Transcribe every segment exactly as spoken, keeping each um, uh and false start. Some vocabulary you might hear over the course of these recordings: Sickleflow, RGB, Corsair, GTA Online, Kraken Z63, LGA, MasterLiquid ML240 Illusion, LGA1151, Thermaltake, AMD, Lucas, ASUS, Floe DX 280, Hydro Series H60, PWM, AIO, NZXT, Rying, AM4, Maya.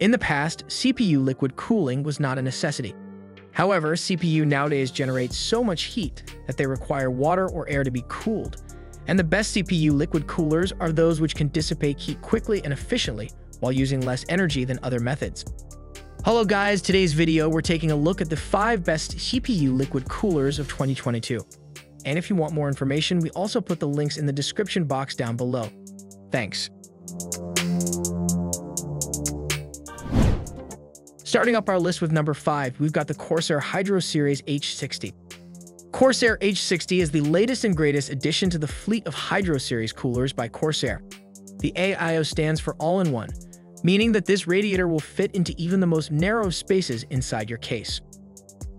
In the past, C P U liquid cooling was not a necessity. However, C P U nowadays generates so much heat that they require water or air to be cooled, and the best C P U liquid coolers are those which can dissipate heat quickly and efficiently while using less energy than other methods. Hello guys, today's video we're taking a look at the five best C P U liquid coolers of twenty twenty-two. And if you want more information, we also put the links in the description box down below. Thanks. Starting up our list with number five, we've got the Corsair Hydro Series H sixty. Corsair H sixty is the latest and greatest addition to the fleet of Hydro Series coolers by Corsair. The A I O stands for all-in-one, meaning that this radiator will fit into even the most narrow spaces inside your case.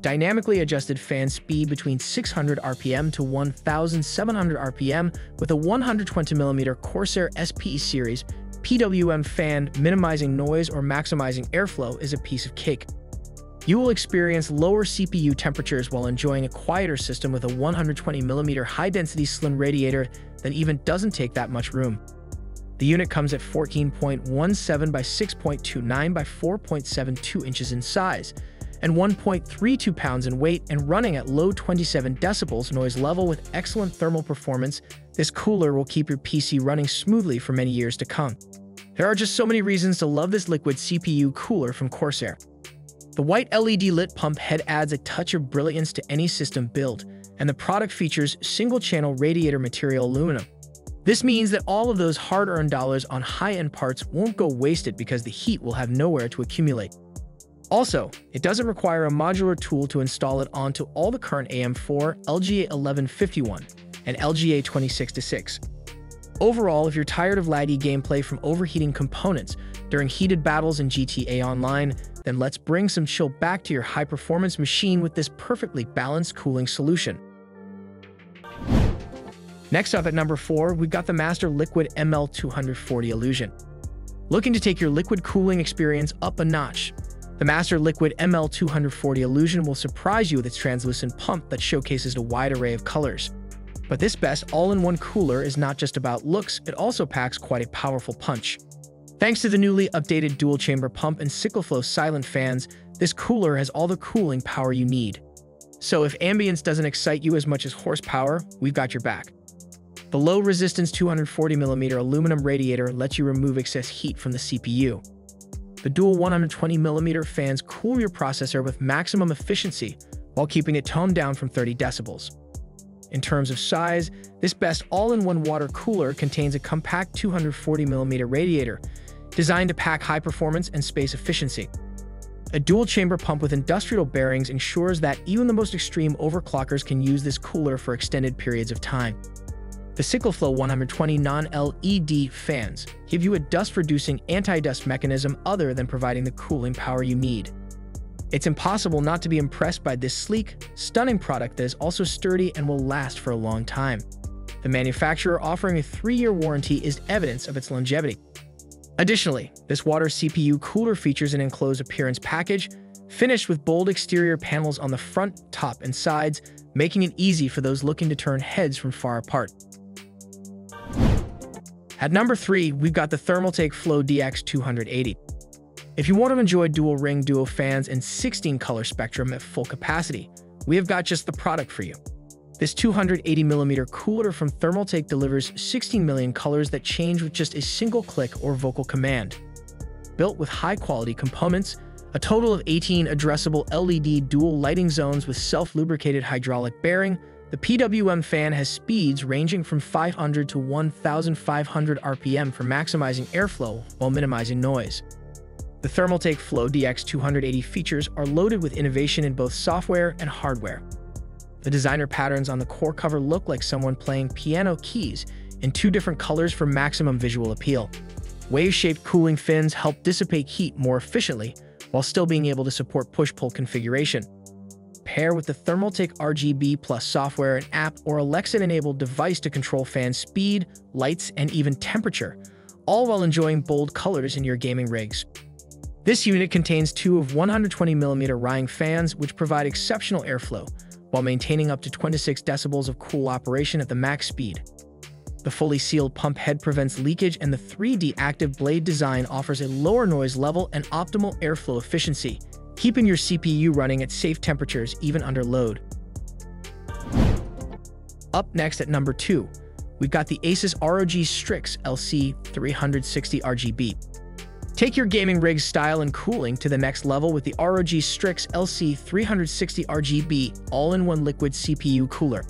Dynamically adjusted fan speed between six hundred R P M to one thousand seven hundred R P M with a one hundred twenty millimeter Corsair S P E Series P W M fan minimizing noise or maximizing airflow is a piece of cake. You will experience lower C P U temperatures while enjoying a quieter system with a one hundred twenty millimeter high-density slim radiator that even doesn't take that much room. The unit comes at fourteen point one seven by six point two nine by four point seven two inches in size, and one point three two pounds in weight, and running at low twenty-seven decibels noise level with excellent thermal performance, this cooler will keep your P C running smoothly for many years to come. There are just so many reasons to love this liquid C P U cooler from Corsair. The white L E D lit pump head adds a touch of brilliance to any system build, and the product features single-channel radiator material aluminum. This means that all of those hard-earned dollars on high-end parts won't go wasted because the heat will have nowhere to accumulate. Also, it doesn't require a modular tool to install it onto all the current A M four, L G A eleven fifty-one, and L G A twenty-sixty-six. Overall, if you're tired of laggy gameplay from overheating components during heated battles in G T A Online, then let's bring some chill back to your high-performance machine with this perfectly balanced cooling solution. Next up at number four, we've got the MasterLiquid M L two forty Illusion. Looking to take your liquid cooling experience up a notch, the MasterLiquid M L two forty Illusion will surprise you with its translucent pump that showcases a wide array of colors. But this best all-in-one cooler is not just about looks, it also packs quite a powerful punch. Thanks to the newly updated dual-chamber pump and Sickleflow silent fans, this cooler has all the cooling power you need. So if ambience doesn't excite you as much as horsepower, we've got your back. The low-resistance two hundred forty millimeter aluminum radiator lets you remove excess heat from the C P U. The dual one hundred twenty millimeter fans cool your processor with maximum efficiency while keeping it toned down from thirty decibels. In terms of size, this best all-in-one water cooler contains a compact two hundred forty millimeter radiator designed to pack high performance and space efficiency. A dual-chamber pump with industrial bearings ensures that even the most extreme overclockers can use this cooler for extended periods of time. The Sickleflow one hundred twenty non-L E D fans give you a dust-reducing anti-dust mechanism other than providing the cooling power you need. It's impossible not to be impressed by this sleek, stunning product that is also sturdy and will last for a long time. The manufacturer offering a three-year warranty is evidence of its longevity. Additionally, this water C P U cooler features an enclosed appearance package, finished with bold exterior panels on the front, top, and sides, making it easy for those looking to turn heads from far apart. At number three, we've got the Thermaltake Floe D X two eighty. If you want to enjoy dual-ring duo fans and sixteen color spectrum at full capacity, we have got just the product for you. This two hundred eighty millimeter cooler from Thermaltake delivers sixteen million colors that change with just a single click or vocal command. Built with high-quality components, a total of eighteen addressable L E D dual lighting zones with self-lubricated hydraulic bearing, the P W M fan has speeds ranging from five hundred to fifteen hundred R P M for maximizing airflow while minimizing noise. The Thermaltake Floe D X two eighty features are loaded with innovation in both software and hardware. The designer patterns on the core cover look like someone playing piano keys in two different colors for maximum visual appeal. Wave-shaped cooling fins help dissipate heat more efficiently while still being able to support push-pull configuration. Pair with the Thermaltake R G B Plus software and app or Alexa-enabled device to control fan speed, lights, and even temperature, all while enjoying bold colors in your gaming rigs. This unit contains two of one hundred twenty millimeter Rying fans, which provide exceptional airflow, while maintaining up to twenty-six decibels of cool operation at the max speed. The fully sealed pump head prevents leakage, and the three D active blade design offers a lower noise level and optimal airflow efficiency, keeping your C P U running at safe temperatures even under load. Up next at number two, we've got the ASUS ROG Strix L C three sixty R G B. Take your gaming rig's style and cooling to the next level with the ROG Strix L C three sixty R G B all-in-one liquid C P U cooler.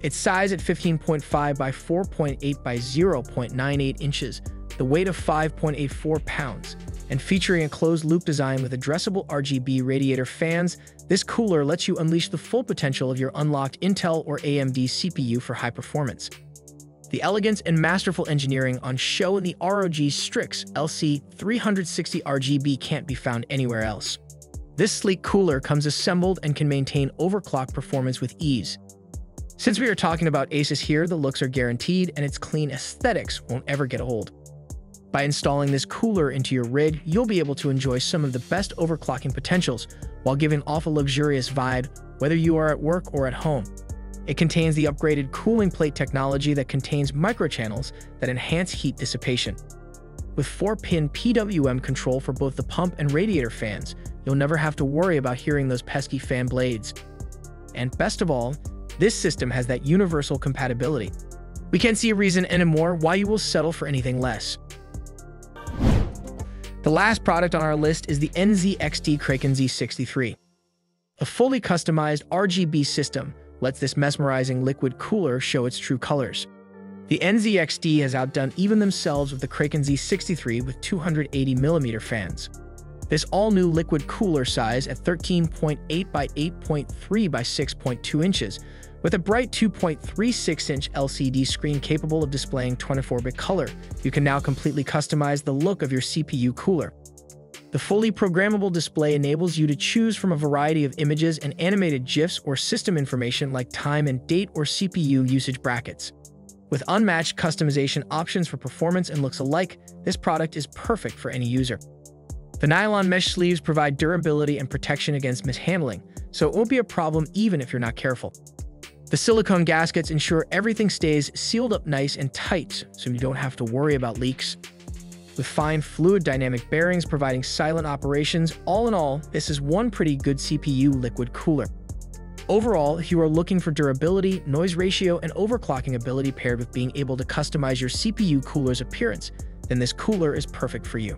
Its size at fifteen point five by four point eight by zero point nine eight inches, the weight of five point eight four pounds, and featuring a closed-loop design with addressable R G B radiator fans, this cooler lets you unleash the full potential of your unlocked Intel or A M D C P U for high performance. The elegance and masterful engineering on show in the ROG Strix L C three sixty R G B can't be found anywhere else. This sleek cooler comes assembled and can maintain overclock performance with ease. Since we are talking about ASUS here, the looks are guaranteed and its clean aesthetics won't ever get old. By installing this cooler into your rig, you'll be able to enjoy some of the best overclocking potentials while giving off a luxurious vibe, whether you are at work or at home. It contains the upgraded cooling plate technology that contains microchannels that enhance heat dissipation. With four pin P W M control for both the pump and radiator fans, you'll never have to worry about hearing those pesky fan blades. And best of all, this system has that universal compatibility. We can't see a reason anymore why you will settle for anything less. The last product on our list is the N Z X T Kraken Z sixty-three. A fully customized R G B system lets this mesmerizing liquid cooler show its true colors. The N Z X T has outdone even themselves with the Kraken Z sixty-three with two hundred eighty millimeter fans. This all-new liquid cooler size at thirteen point eight by eight point three by six point two inches, with a bright two point three six inch L C D screen capable of displaying twenty-four bit color, you can now completely customize the look of your C P U cooler. The fully programmable display enables you to choose from a variety of images and animated GIFs or system information like time and date or C P U usage brackets. With unmatched customization options for performance and looks alike, this product is perfect for any user. The nylon mesh sleeves provide durability and protection against mishandling, so it won't be a problem even if you're not careful. The silicone gaskets ensure everything stays sealed up nice and tight, so you don't have to worry about leaks. With fine fluid dynamic bearings providing silent operations, all in all, this is one pretty good C P U liquid cooler. Overall, if you are looking for durability, noise ratio, and overclocking ability paired with being able to customize your C P U cooler's appearance, then this cooler is perfect for you.